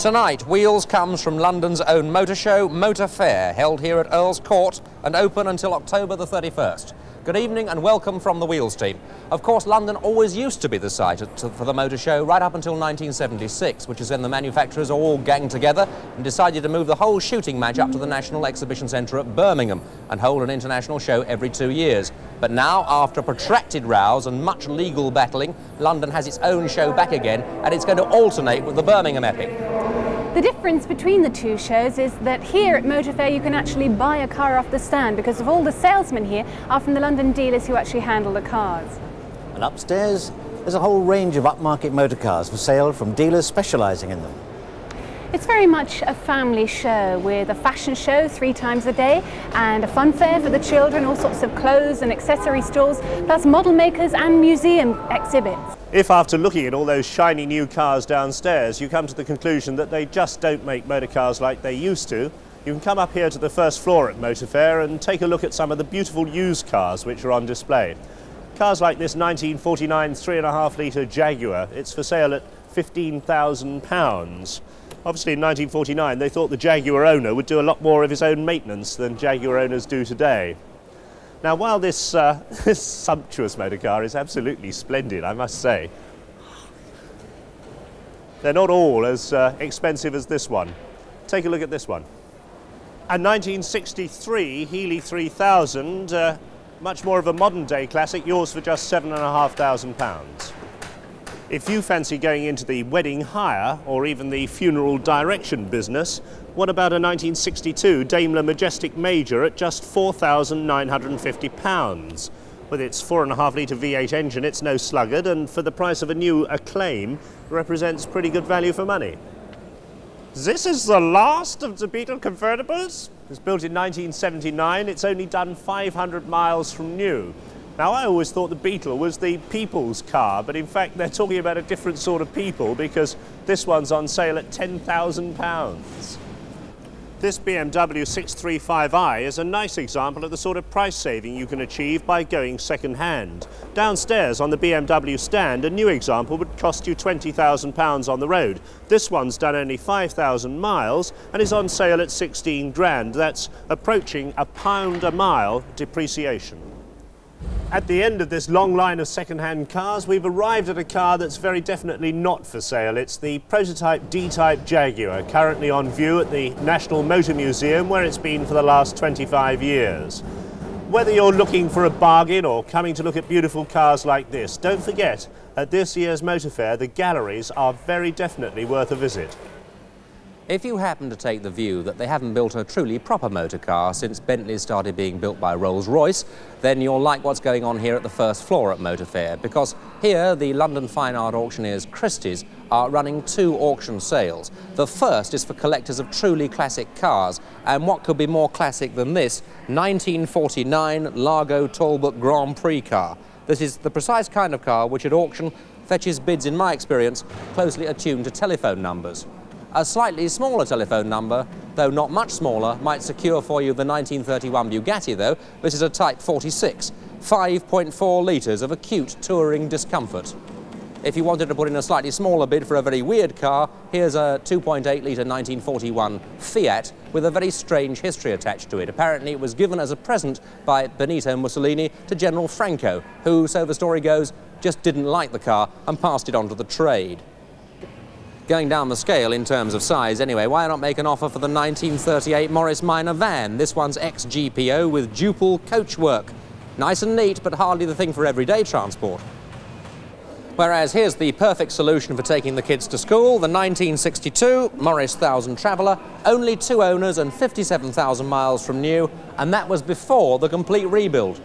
Tonight, Wheels comes from London's own motor show, Motor Fair, held here at Earl's Court and open until October the 31st. Good evening and welcome from the Wheels team. Of course, London always used to be the site for the motor show right up until 1976, which is when the manufacturers all ganged together and decided to move the whole shooting match up to the National Exhibition Centre at Birmingham and hold an international show every 2 years. But now, after protracted rows and much legal battling, London has its own show back again and it's going to alternate with the Birmingham epic. The difference between the two shows is that here at Motorfair you can actually buy a car off the stand because of all the salesmen here are from the London dealers who actually handle the cars. And upstairs there's a whole range of upmarket motor cars for sale from dealers specialising in them. It's very much a family show with a fashion show 3 times a day and a fun fair for the children, all sorts of clothes and accessory stalls, plus model makers and museum exhibits. If after looking at all those shiny new cars downstairs you come to the conclusion that they just don't make motor cars like they used to, you can come up here to the first floor at Motor Fair and take a look at some of the beautiful used cars which are on display. Cars like this 1949 3.5-litre Jaguar, it's for sale at £15,000. Obviously in 1949 they thought the Jaguar owner would do a lot more of his own maintenance than Jaguar owners do today. Now, while this sumptuous motorcar is absolutely splendid, I must say, they're not all as expensive as this one. Take a look at this one. A 1963 Healey 3000, much more of a modern-day classic, yours for just £7,500. If you fancy going into the wedding hire or even the funeral direction business, what about a 1962 Daimler Majestic Major at just £4,950? With its 4.5-litre V8 engine, it's no sluggard, and for the price of a new Acclaim, represents pretty good value for money. This is the last of the Beetle convertibles. It was built in 1979, it's only done 500 miles from new. Now, I always thought the Beetle was the people's car, but in fact they're talking about a different sort of people because this one's on sale at £10,000. This BMW 635i is a nice example of the sort of price saving you can achieve by going second-hand. Downstairs on the BMW stand, a new example would cost you £20,000 on the road. This one's done only 5,000 miles and is on sale at 16 grand. That's approaching £1 a mile depreciation. At the end of this long line of second-hand cars, we've arrived at a car that's very definitely not for sale. It's the prototype D-Type Jaguar, currently on view at the National Motor Museum, where it's been for the last 25 years. Whether you're looking for a bargain or coming to look at beautiful cars like this, don't forget, at this year's Motor Fair, the galleries are very definitely worth a visit. If you happen to take the view that they haven't built a truly proper motor car since Bentley started being built by Rolls-Royce, then you'll like what's going on here at the first floor at Motor Fair, because here the London fine art auctioneers Christie's are running 2 auction sales. The first is for collectors of truly classic cars, and what could be more classic than this 1949 Lago Talbot Grand Prix car? This is the precise kind of car which at auction fetches bids, in my experience, closely attuned to telephone numbers. A slightly smaller telephone number, though not much smaller, might secure for you the 1931 Bugatti, though. This is a Type 46, 5.4 litres of acute touring discomfort. If you wanted to put in a slightly smaller bid for a very weird car, here's a 2.8-litre 1941 Fiat with a very strange history attached to it. Apparently it was given as a present by Benito Mussolini to General Franco, who, so the story goes, just didn't like the car and passed it on to the trade. Going down the scale in terms of size anyway, why not make an offer for the 1938 Morris Minor van? This one's ex-GPO with duple coachwork. Nice and neat, but hardly the thing for everyday transport. Whereas here's the perfect solution for taking the kids to school, the 1962 Morris Thousand Traveller, only 2 owners and 57,000 miles from new, and that was before the complete rebuild.